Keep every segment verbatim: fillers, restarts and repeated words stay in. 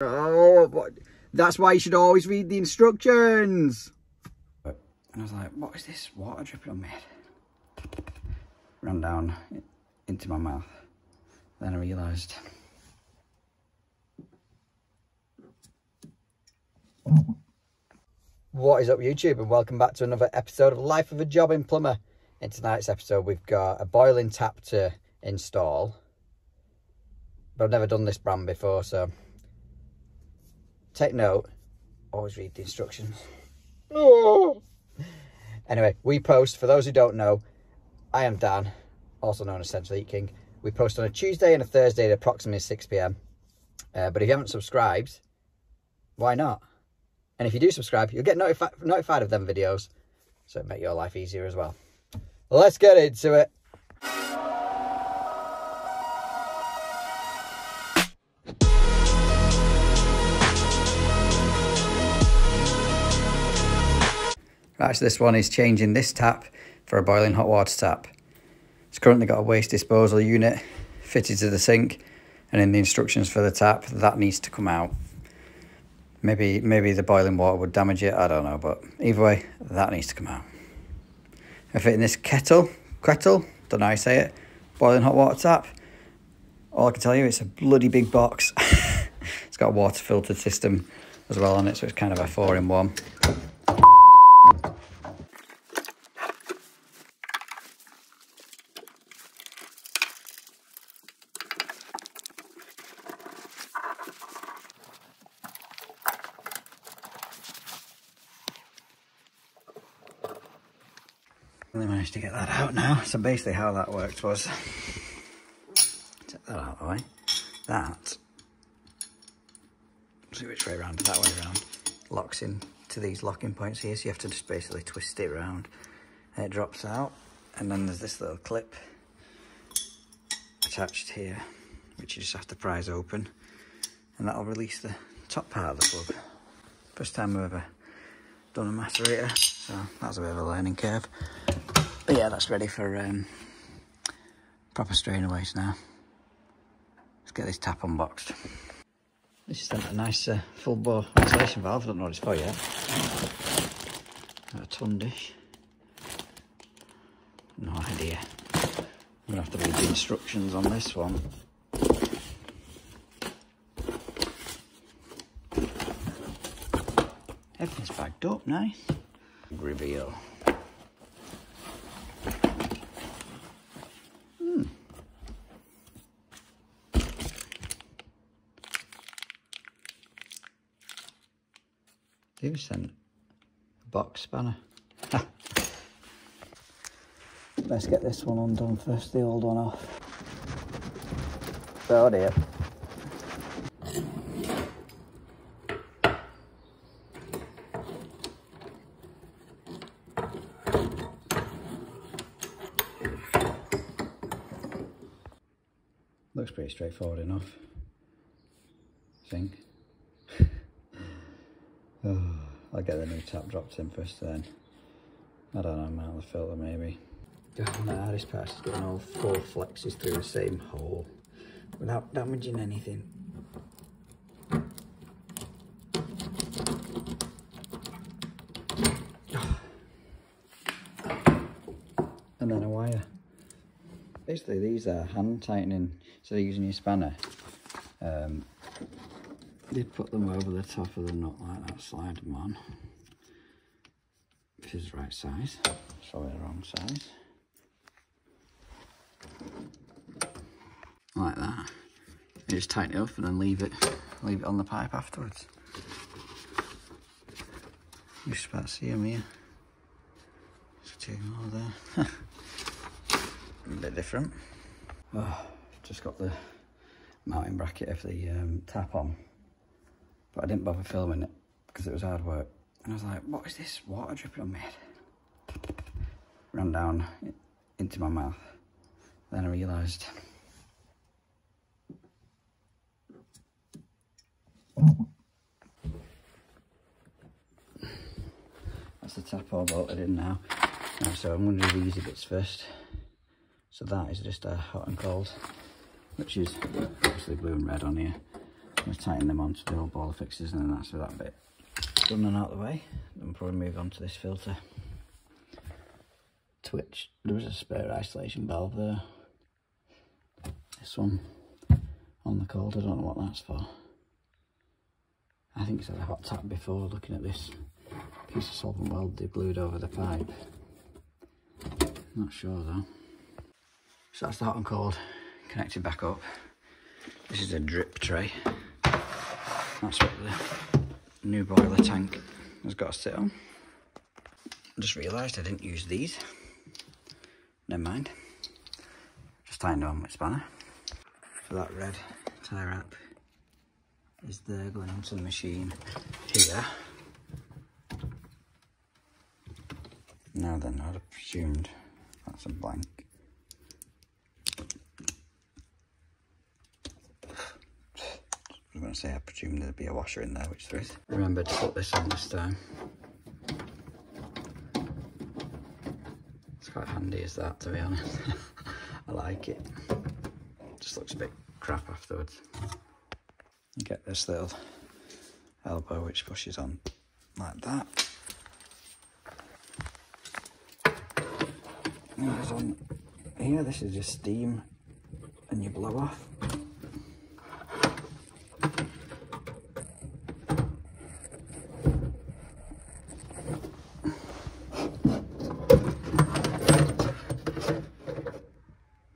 Oh, but that's why you should always read the instructions. And I was like, what is this water dripping on me? Ran down into my mouth. Then I realised. What is up, YouTube, and welcome back to another episode of Life of a Jobbing Plumber. In tonight's episode, we've got a boiling tap to install. But I've never done this brand before, so take note, always read the instructions. Oh. Anyway, we post, for those who don't know, I am Dan, also known as Central Heatking. We post on a Tuesday and a Thursday at approximately six p m. Uh, but if you haven't subscribed, why not? And if you do subscribe, you'll get notifi notified of them videos, so it'll make your life easier as well. Let's get into it. Right, so this one is changing this tap for a boiling hot water tap. It's currently got a waste disposal unit fitted to the sink, and in the instructions for the tap, that needs to come out. Maybe, maybe the boiling water would damage it, I don't know, but either way, that needs to come out. I'm fitting this Qettle, Qettle, don't know how you say it, boiling hot water tap. All I can tell you, it's a bloody big box. It's got a water filtered system as well on it, so it's kind of a four in one. I really managed to get that out now. So basically how that worked was, take that out of the way, that, see which way around, that way around, locks in to these locking points here, so you have to just basically twist it around, and it drops out, and then there's this little clip attached here, which you just have to prise open, and that'll release the top part of the plug. First time I've ever done a macerator, so that's a bit of a learning curve. But yeah, that's ready for um, proper strainaways now. Let's get this tap unboxed. This is a nice uh, full bore ventilation valve. I don't know what it's for yet. Got a ton dish. No idea. I'm going to have to read the instructions on this one. Everything's bagged up, nice. Reveal. They even sent a box spanner. Let's get this one undone first, the old one off. Oh dear. Looks pretty straightforward enough, I think. Oh, I'll get the new tap dropped in first then. I don't know, mount the filter maybe. Oh, the hardest part is getting all four flexes through the same hole without damaging anything. Oh. And then a wire. Basically these are hand tightening, so they're using your spanner. Um, They put them over the top of the nut like that, slide them on. This is the right size, sorry, the wrong size. Like that. You just tighten it up and then leave it, leave it on the pipe afterwards. You should about see them here. There's two more there. A bit different. Oh, just got the mounting bracket of the um, tap on. But I didn't bother filming it because it was hard work. And I was like, what is this water dripping on me? Ran down into my mouth. Then I realised. That's the tap all bolted in now. Now, so I'm going to do the easy bits first. So that is just a hot and cold, which is obviously blue and red on here. going to tighten them onto the old ball fixes, and then that's that bit done and out of the way. Then we'll probably move on to this filter, to which there was a spare isolation valve there. This one on the cold, I don't know what that's for. I think it's had a hot tap before, looking at this piece of solvent weld they glued over the pipe. Not sure though. So that's the hot and cold connected back up. This is a drip tray. That's what the new boiler tank has got to sit on. I just realised I didn't use these. Never mind. Just tightened on with spanner. So that red tie wrap is there going onto the machine here. Now then, I'd have presumed that's a blank. I was going to say I presumed there'd be a washer in there, which there is. Remember to put this on this time. It's quite handy as that, to be honest. I like it. It just looks a bit crap afterwards. You get this little elbow which pushes on like that. There's on here, this is just steam and you blow off.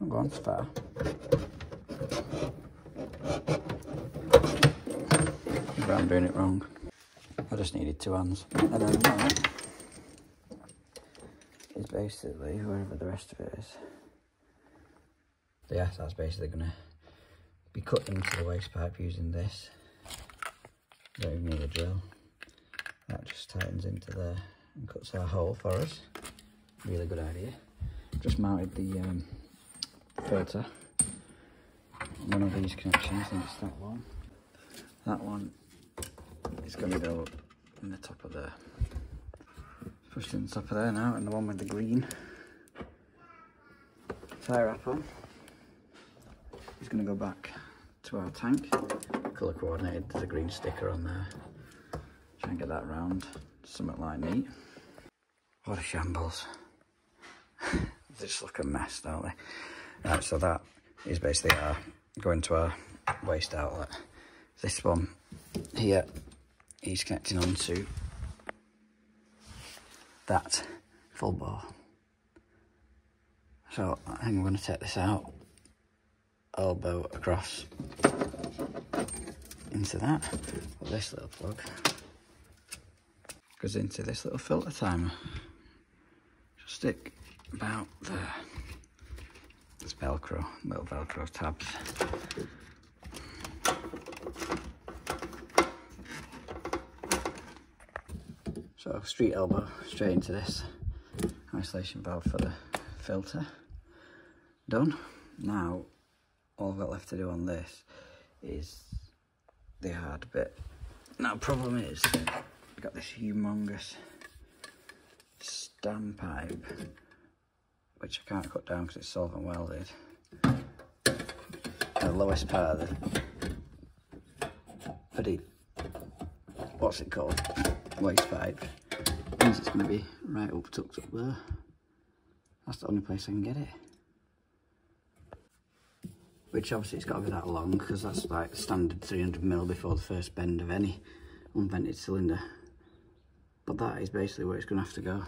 Don't go on far. But I'm doing it wrong. I just needed two hands. I don't know. Basically, wherever the rest of it is. But yeah, that's basically going to be cut into the waste pipe using this. Don't even need a drill. That just tightens into there and cuts our hole for us. Really good idea. Just mounted the um, filter. One of these connections, I think it's that one. That one is going to go up in the top of there. Pushed in the top of there now, and the one with the green tie wrap on is going to go back to our tank. Colour coordinated, there's a green sticker on there. Try and get that round, something like neat. What a shambles. They just look a mess, don't they? Right, so that is basically our going to our waste outlet. This one here is connecting onto that full bore. So I think I'm going to take this out, elbow across into that, put this little plug, goes into this little filter timer, just stick about there. It's velcro, little velcro tabs. So street elbow straight into this isolation valve for the filter. Done. Now all I've got left to do on this is the hard bit. Now problem is I've got this humongous standpipe which I can't cut down because it's solvent welded. The lowest part of the pretty, what's it called? Waste pipe. Means it's going to be right up, tucked up there. That's the only place I can get it. Which obviously it's got to be that long because that's like standard three hundred mil before the first bend of any unvented cylinder. But that is basically where it's going to have to go.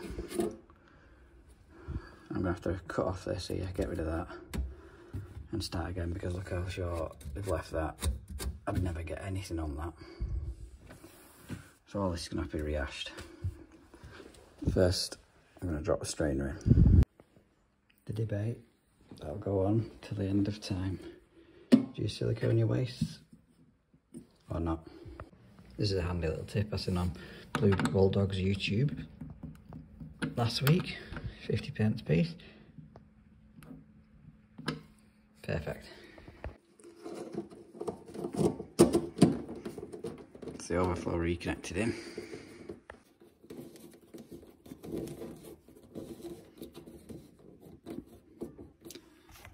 I'm going to have to cut off this here, get rid of that and start again, because look how short they've left that. I'd never get anything on that. So all this is going to have to be rehashed. First, I'm going to drop the strainer in. The debate that'll go on till the end of time. Do you silicone your waste or not? This is a handy little tip I seen on Blue Bulldogs YouTube last week. fifty pence piece. Perfect. The overflow reconnected in. I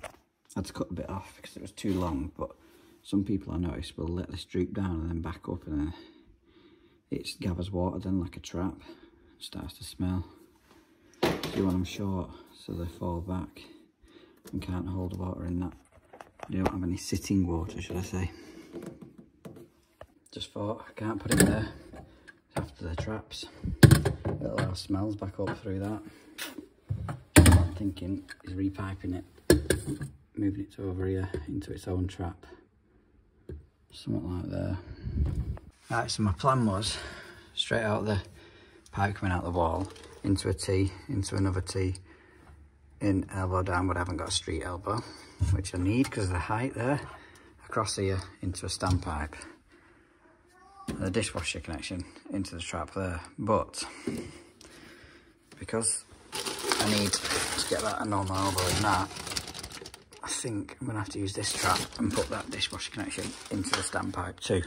had to cut a bit off because it was too long, but some people I notice will let this droop down and then back up, and then it gathers water then like a trap, starts to smell. See when I'm short, so they fall back and can't hold the water in that. They don't have any sitting water, should I say. Just thought, I can't put it in there, it's after the traps. It'll have smells back up through that. I'm thinking is repiping it, moving it to over here into its own trap. Something like there. Right, so my plan was straight out the pipe coming out the wall, into a T, into another T, in elbow down, but I haven't got a street elbow, which I need because of the height there, across here into a standpipe. The dishwasher connection into the trap there, but because I need to get that a normal elbow in that, I think I'm gonna have to use this trap and put that dishwasher connection into the standpipe too.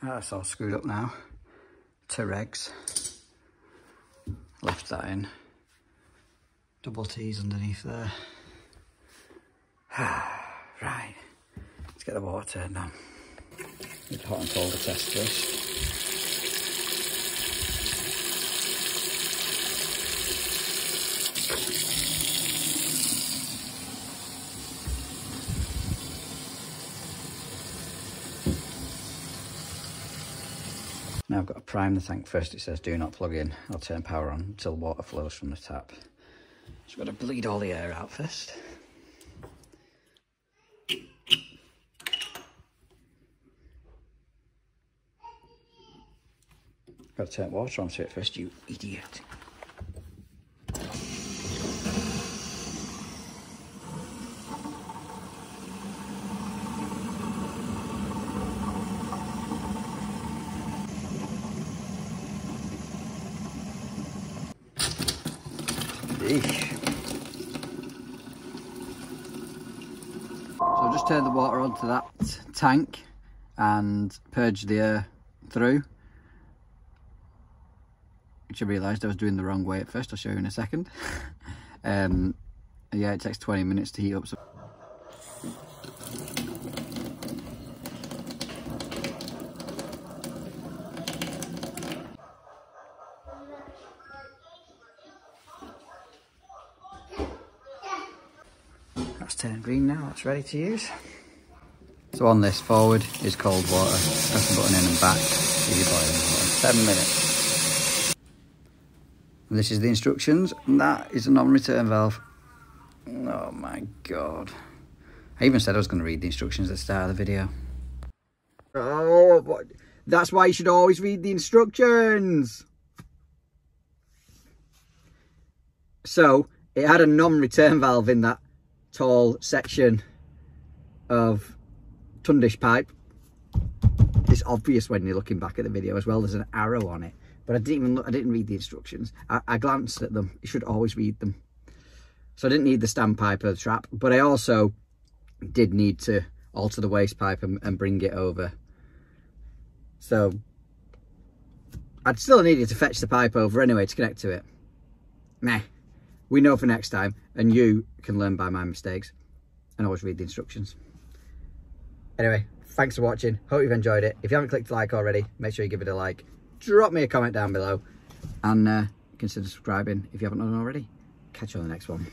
That's all screwed up now. Teregs. Left that in. Double T's underneath there. Right. Let's get the water turned on. Need hot and cold to test this. Now I've got to prime the tank first. It says do not plug in. I'll turn power on until water flows from the tap. Just got to bleed all the air out first. Got to turn water onto it first, you idiot. Turn the water onto that tank and purge the air through, which I realised I was doing the wrong way at first. I'll show you in a second. um, yeah, it takes twenty minutes to heat up. So turn green now, that's ready to use. So on this, forward is cold water, press the button in and back is your boiling water. Seven minutes. And this is the instructions, and that is a non-return valve. Oh my god, I even said I was going to read the instructions at the start of the video. Oh, but that's why you should always read the instructions. So it had a non-return valve in that tall section of tundish pipe. It's obvious when you're looking back at the video as well, there's an arrow on it, but I didn't even look, I didn't read the instructions. I, I glanced at them. You should always read them. So I didn't need the standpipe or the trap, but I also did need to alter the waste pipe and, and bring it over. So I'd still needed to fetch the pipe over anyway to connect to it. Meh. We know for next time, and you can learn by my mistakes and always read the instructions. Anyway, Thanks for watching. Hope you've enjoyed it. If you haven't clicked like already, make sure you give it a like. Drop me a comment down below and uh, consider subscribing if you haven't done already. Catch you on the next one.